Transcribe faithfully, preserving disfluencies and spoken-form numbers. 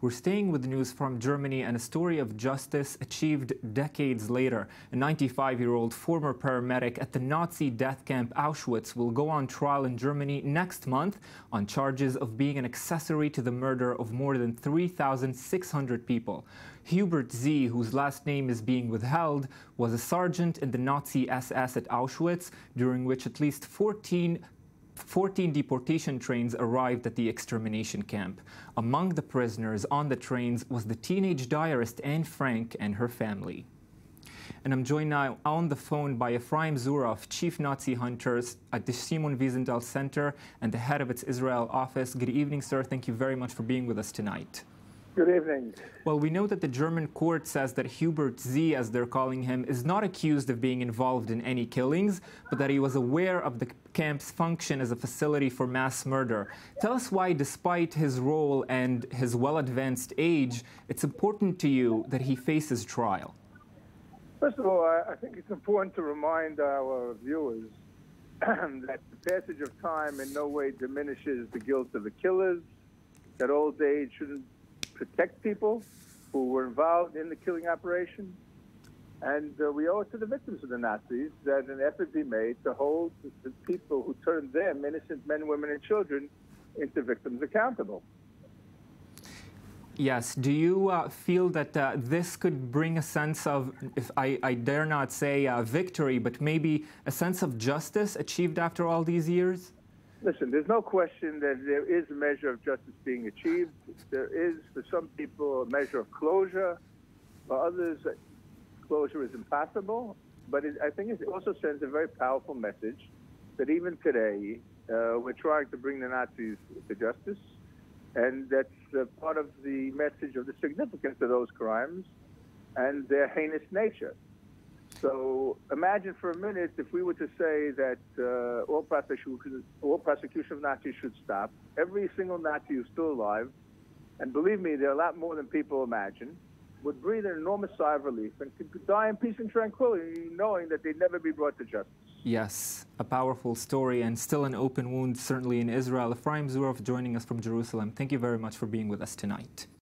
We're staying with news from Germany and a story of justice achieved decades later. A ninety-five-year-old former paramedic at the Nazi death camp Auschwitz will go on trial in Germany next month on charges of being an accessory to the murder of more than three thousand six hundred people. Hubert Z, whose last name is being withheld, was a sergeant in the Nazi S S at Auschwitz, during which at least fourteen deportation trains arrived at the extermination camp. Among the prisoners on the trains was the teenage diarist Anne Frank and her family. And I'm joined now on the phone by Ephraim Zuroff, chief Nazi hunter at the Simon Wiesenthal Center and the head of its Israel office. Good evening, sir. Thank you very much for being with us tonight. Good evening. Well, we know that the German court says that Hubert Z, as they're calling him, is not accused of being involved in any killings, but that he was aware of the camp's function as a facility for mass murder. Tell us why, despite his role and his well-advanced age, it's important to you that he faces trial. First of all, I think it's important to remind our viewers that the passage of time in no way diminishes the guilt of the killers, that old age shouldn't protect people who were involved in the killing operation. And uh, we owe it to the victims of the Nazis that an effort be made to hold the people who turned them, innocent men, women, and children, into victims accountable. Yes. Do you uh, feel that uh, this could bring a sense of, if I, I dare not say uh, victory, but maybe a sense of justice achieved after all these years? Listen, there's no question that there is a measure of justice being achieved. There is, for some people, a measure of closure. For others, closure is impossible. But it, I think it also sends a very powerful message that even today, uh, we're trying to bring the Nazis to justice. And that's uh, part of the message of the significance of those crimes and their heinous nature. So imagine for a minute if we were to say that uh, all, prosecution, all prosecution of Nazis should stop, every single Nazi who's still alive, and believe me, there are a lot more than people imagine, would breathe an enormous sigh of relief and could die in peace and tranquility, knowing that they'd never be brought to justice. Yes, a powerful story and still an open wound, certainly in Israel. Ephraim Zuroff joining us from Jerusalem. Thank you very much for being with us tonight.